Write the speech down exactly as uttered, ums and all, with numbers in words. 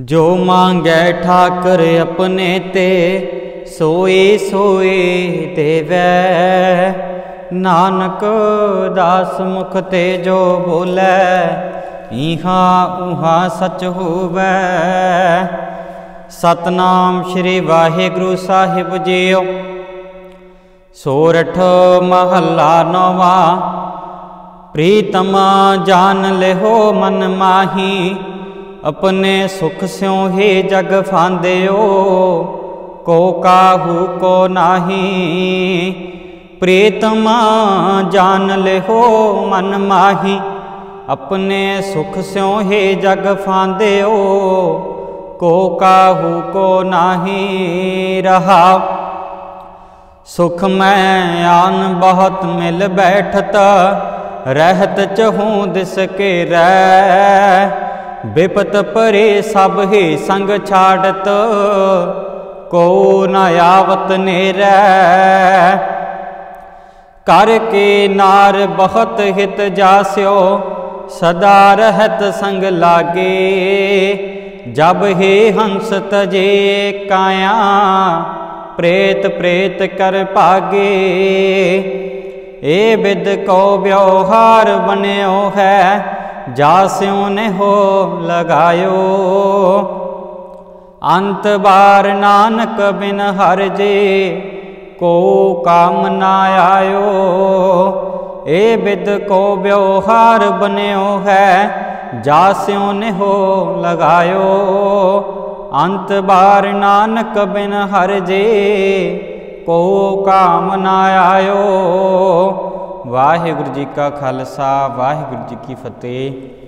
जो मांगे ठाकर अपने ते सोए सोए देवै। नानक दास मुख ते जो बोले इहा उहा सच होवै। सतनाम श्री वाहेगुरु साहिब जीओ। सोरठ महला नवा। प्रीतम जान ले हो मन माही, अपने सुख स्यों ही जग फांदे हो, को काहू को नाही। प्रीतम जान ले हो मन माही, अपने सुख स्यों ही जग फांदे हो, को काहू को नाही। रहा सुख में आन बहुत मिल बैठता, रहत चहूँ दिस के रह। विपत परे सब ही संग छाड़त, को न आवत नेरै। कर के नार बहुत हित जास्यो, सदा रहत संग लागे। जब हे हंस तजे काया, प्रेत प्रेत कर पागे। ए विद को व्यवहार बन्यो है, जास्यों ने हो लगायो। अंत बार नानक बिन हर जे, को काम ना आयो। ए विद को व्यवहार बन्यो है, जास्यों ने हो लगायो। अंत बार नानक बिन हर जे, को काम ना आयो। वाहेगुरु जी का खालसा, वाहेगुरु जी की फतेह।